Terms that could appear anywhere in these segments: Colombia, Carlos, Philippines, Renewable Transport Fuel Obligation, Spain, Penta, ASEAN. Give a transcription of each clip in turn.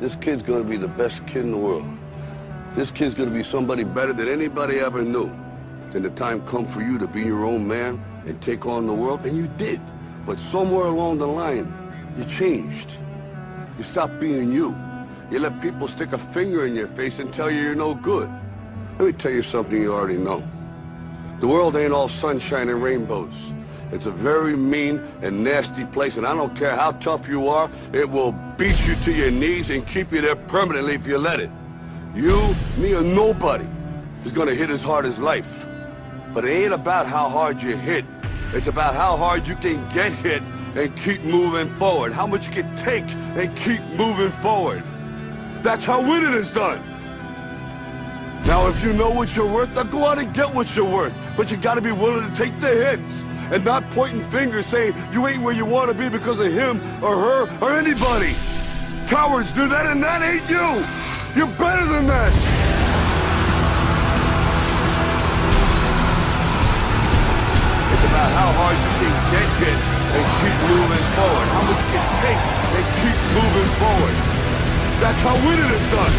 This kid's gonna be the best kid in the world. This kid's gonna be somebody better than anybody ever knew. Then the time come for you to be your own man and take on the world, and you did. But somewhere along the line, you changed. You stopped being you. You let people stick a finger in your face and tell you you're no good. Let me tell you something you already know. The world ain't all sunshine and rainbows. It's a very mean and nasty place, and I don't care how tough you are, it will beat you to your knees and keep you there permanently if you let it. You, me, or nobody is gonna hit as hard as life. But it ain't about how hard you hit. It's about how hard you can get hit and keep moving forward. How much you can take and keep moving forward. That's how winning is done. Now, if you know what you're worth, then go out and get what you're worth. But you gotta be willing to take the hits and not pointing fingers saying you ain't where you wanna be because of him or her or anybody. Cowards do that, and that ain't you. You're better than that. How hard you can get hit and keep moving forward. How much you can take and keep moving forward. That's how winning is done.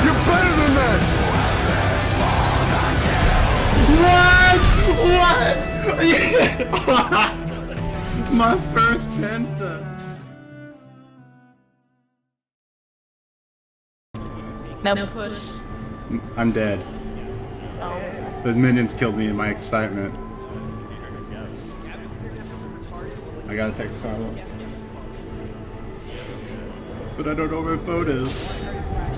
You're better than that. What? My first penta. No push. I'm dead. Oh. The minions killed me in my excitement. I gotta text Carlos. But I don't know where my phone is.